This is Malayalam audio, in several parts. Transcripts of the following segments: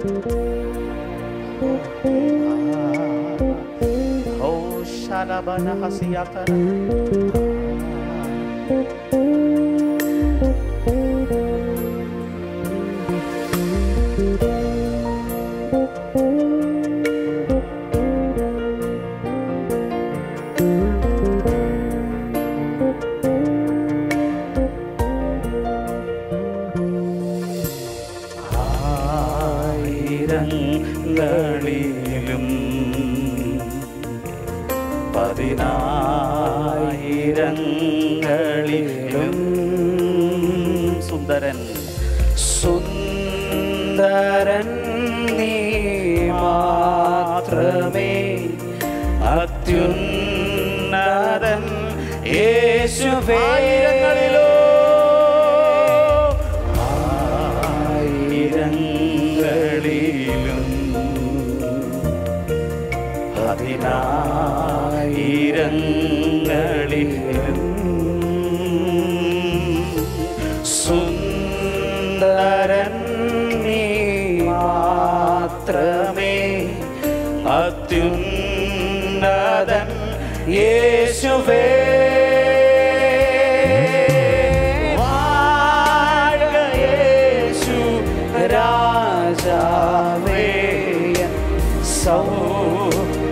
Oh, Shadabana Hasiyatana. ിലും പതിനായിരങ്ങളിലും സുന്ദരൻ സുന്ദരൻ നീ മാത്രമേ അത്യുന്നതൻ യേശുവേ. പതിനായിരങ്ങളിലും സുന്ദരൻ നീ മാത്രമേ അത്യുന്നതൻ യേശുവേ.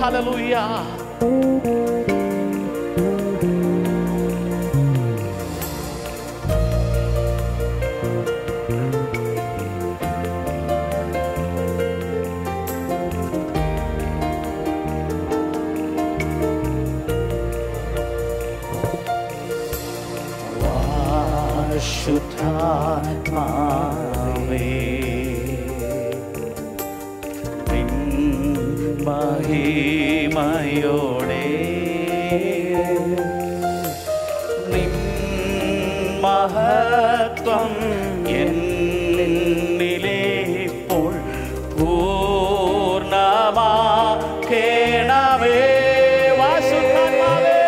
Hallelujah. Vashuthatmave മഹിമയോടെ നിൻ മഹത്വം എന്നിലെ ഇപ്പോൾ പൂർണ്ണമാക്കണമേ. വാശുദ്ധാത്മാവേ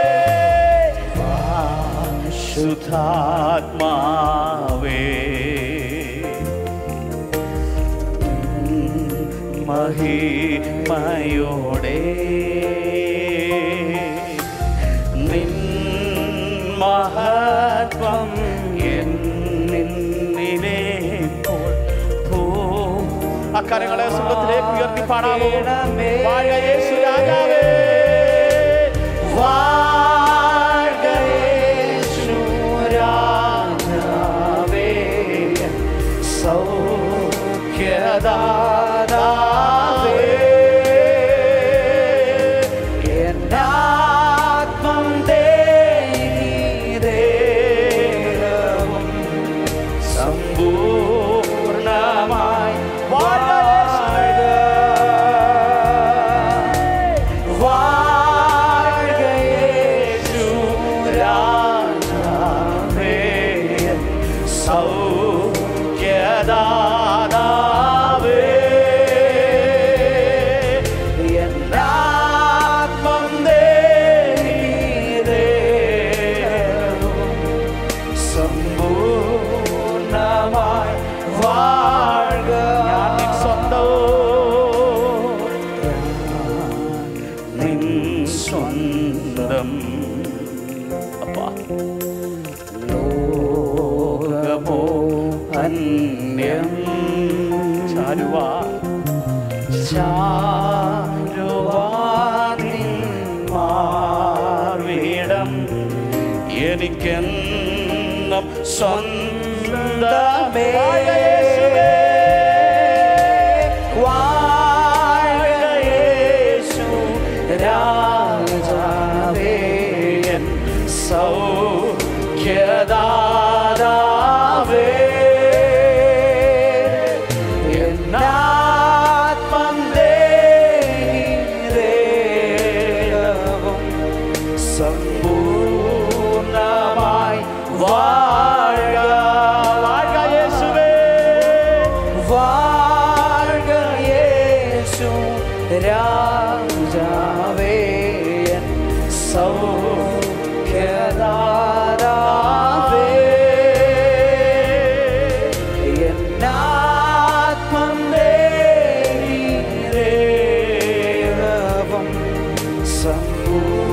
വാശുദ്ധാത്മാവേ മഹിമയോടെ നിൻ മഹത്വം എന്നിലെ അക്കാര്യങ്ങളെ സ്വർഗ്ഗത്തിലേക്ക് ഉയർത്തി പാടാമോ? വാഴ്ക യേശു രാജാവേ, വാഴ്ക യേശു രാജാവേ സൗഖ്യദാ. ചാരുവാ ചാരുവാ നിൻ എനിക്കെന്നും സ്വന്തമേ Sambur